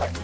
Let's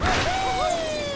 go!